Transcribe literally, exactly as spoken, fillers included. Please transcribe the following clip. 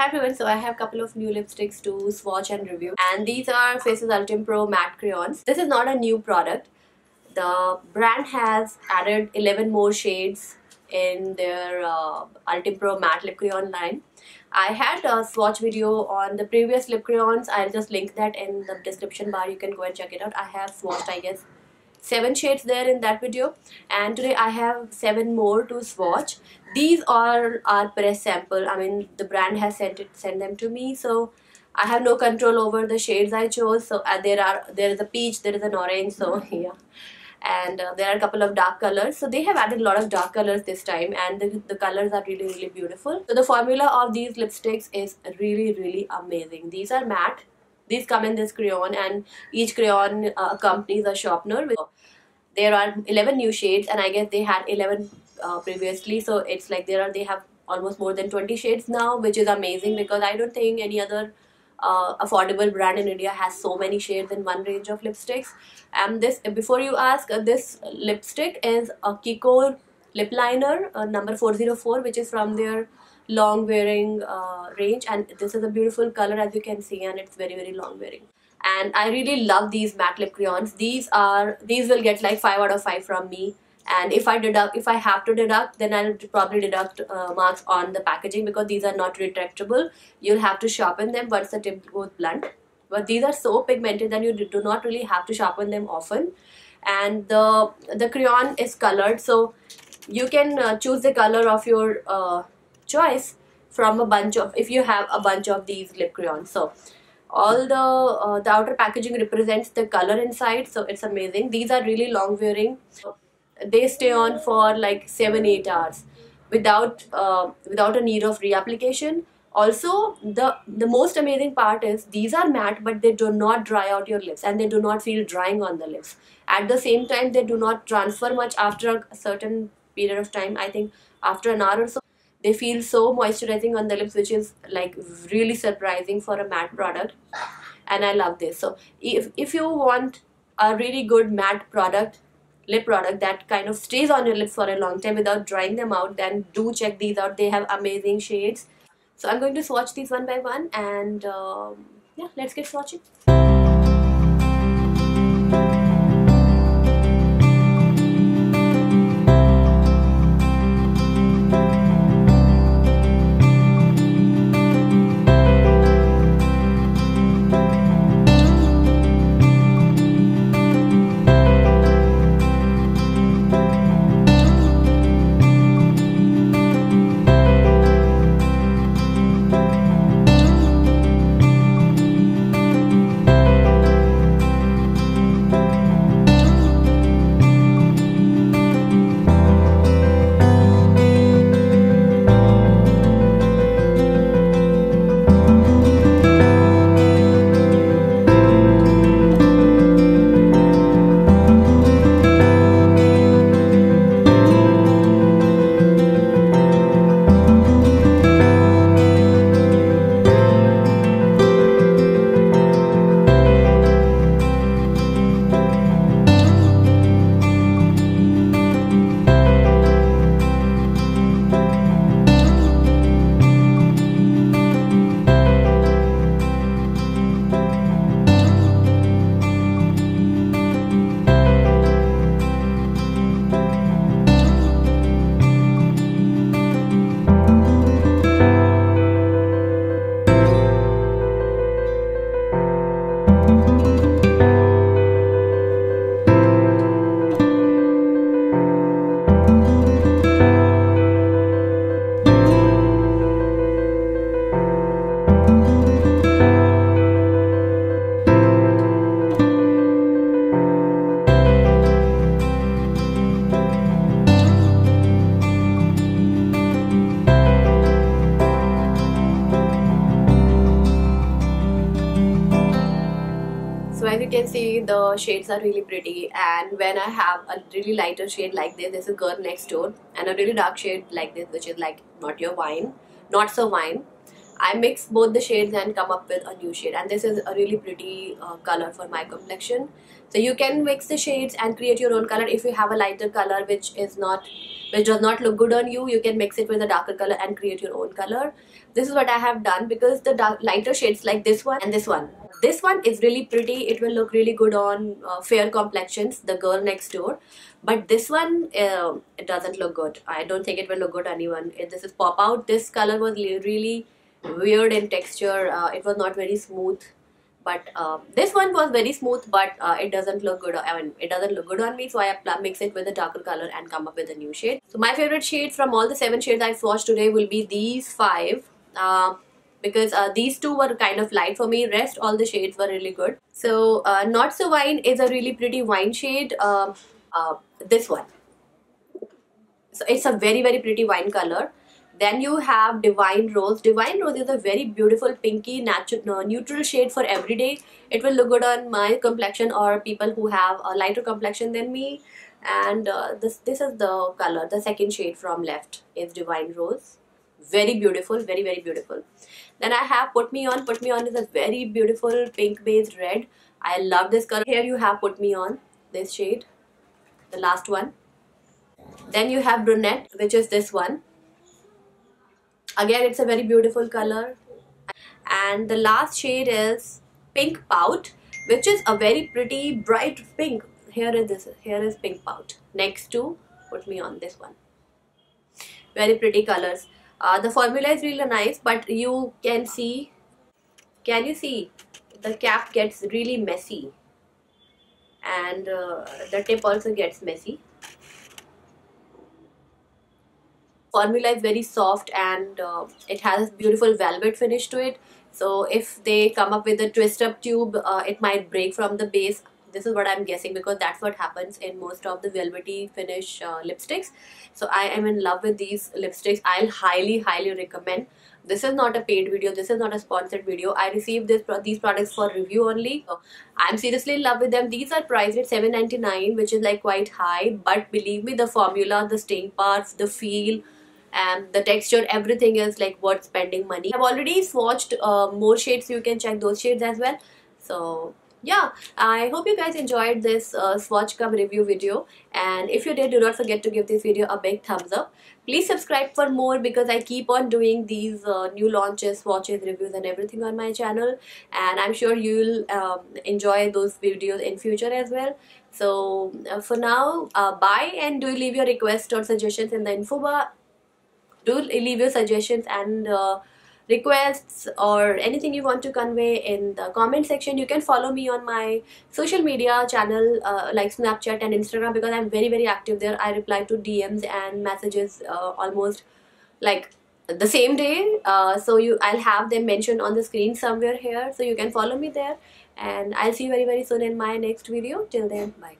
Hi everyone, so I have a couple of new lipsticks to swatch and review, and these are Faces Ultime Pro Matte Crayons. This is not a new product. The brand has added eleven more shades in their uh, Ultime Pro Matte Lip Crayon line. I had a swatch video on the previous lip crayons. I'll just link that in the description bar. You can go and check it out. I have swatched, I guess, seven shades there in that video, and today I have seven more to swatch. These all are press sample. I mean, the brand has sent it sent them to me, so I have no control over the shades I chose. So uh, there are there is a peach, there is an orange, so yeah. And uh, there are a couple of dark colors, so they have added a lot of dark colors this time, and the, the colors are really really beautiful. So the formula of these lipsticks is really really amazing. These are matte, these come in this crayon, and each crayon uh, accompanies a sharpener. There are eleven new shades, and I guess they had eleven uh, previously, so it's like there are they have almost more than twenty shades now, which is amazing because I don't think any other Uh, affordable brand in India has so many shades in one range of lipsticks. And um, this, before you ask, uh, this lipstick is a Kiko lip liner uh, number four zero four, which is from their long wearing uh, range, and this is a beautiful color as you can see, and it's very very long wearing. And I really love these matte lip crayons. These are these will get like five out of five from me. And if I deduct, if I have to deduct, then I'll probably deduct uh, marks on the packaging because these are not retractable. You'll have to sharpen them once the tip goes blunt. But these are so pigmented that you do not really have to sharpen them often. And the the crayon is colored, so you can uh, choose the color of your uh, choice from a bunch of, if you have a bunch of these lip crayons. So all the uh, the outer packaging represents the color inside, so it's amazing. These are really long wearing. They stay on for like seven eight hours without uh, without a need of reapplication. Also, the the most amazing part is these are matte, but they do not dry out your lips, and they do not feel drying on the lips. At the same time, they do not transfer much after a certain period of time. I think after an hour or so, they feel so moisturizing on the lips, which is like really surprising for a matte product, and I love this. So if, if you want a really good matte product, lip product that kind of stays on your lips for a long time without drying them out, then do check these out. They have amazing shades. So I'm going to swatch these one by one, and um, yeah, let's get swatching. You can see the shades are really pretty, and when I have a really lighter shade like this, this is Girl Next Door, and a really dark shade like this, which is like Not Your Wine, Not So Wine, I mix both the shades and come up with a new shade, and this is a really pretty uh, color for my complexion. So you can mix the shades and create your own color. If you have a lighter color which is not which does not look good on you, you can mix it with a darker color and create your own color. This is what I have done, because the dark, lighter shades like this one and this one. This one is really pretty. It will look really good on uh, fair complexions, the girl next door. But this one, uh, it doesn't look good. I don't think it will look good on anyone. This is Pop Out. This color was really weird in texture. Uh, it was not very smooth. But uh, this one was very smooth, but uh, it doesn't look good. I mean, it doesn't look good on me. So I mix it with a darker color and come up with a new shade. So my favorite shade from all the seven shades I swatched today will be these five. Uh, because uh, these two were kind of light for me. Rest all the shades were really good. So uh, Not So Wine is a really pretty wine shade. Uh, uh, this one. So it's a very very pretty wine color. Then you have Divine Rose. Divine Rose is a very beautiful pinky natural neutral shade for everyday. It will look good on my complexion or people who have a lighter complexion than me. And uh, this this is the color. The second shade from left is Divine Rose. Very beautiful, very very beautiful. Then I have Put Me On. Put Me On is a very beautiful pink based red. I love this color. Here you have Put Me On, this shade, the last one. Then you have Brunette, which is this one. Again, it's a very beautiful color. And the last shade is Pink Pout, which is a very pretty bright pink. Here is this. Here is Pink Pout next to Put Me On, this one. Very pretty colors. Uh, the formula is really nice, but you can see, can you see, the cap gets really messy and uh, the tip also gets messy. Formula is very soft and uh, it has beautiful velvet finish to it. So if they come up with a twist up tube, uh, it might break from the base. This is what I'm guessing, because that's what happens in most of the velvety finish uh, lipsticks. So I am in love with these lipsticks. I'll highly, highly recommend. This is not a paid video. This is not a sponsored video. I received this, these products for review only. So I'm seriously in love with them. These are priced at seven ninety-nine, which is like quite high. But believe me, the formula, the staying power, the feel, and the texture, everything is like worth spending money. I've already swatched uh, more shades. You can check those shades as well. So yeah, I hope you guys enjoyed this uh, swatch cum review video, and if you did, do not forget to give this video a big thumbs up. Please subscribe for more, because I keep on doing these uh, new launches, swatches, reviews and everything on my channel, and I'm sure you'll um, enjoy those videos in future as well. So uh, for now, uh, bye, and do leave your requests or suggestions in the info bar. Do leave your suggestions and uh, requests or anything you want to convey in the comment section. You can follow me on my social media channel uh, like Snapchat and Instagram, because I'm very very active there. I reply to D Ms and messages uh, almost like the same day. Uh, so you, I'll have them mentioned on the screen somewhere here. So you can follow me there, and I'll see you very very soon in my next video. Till then, bye.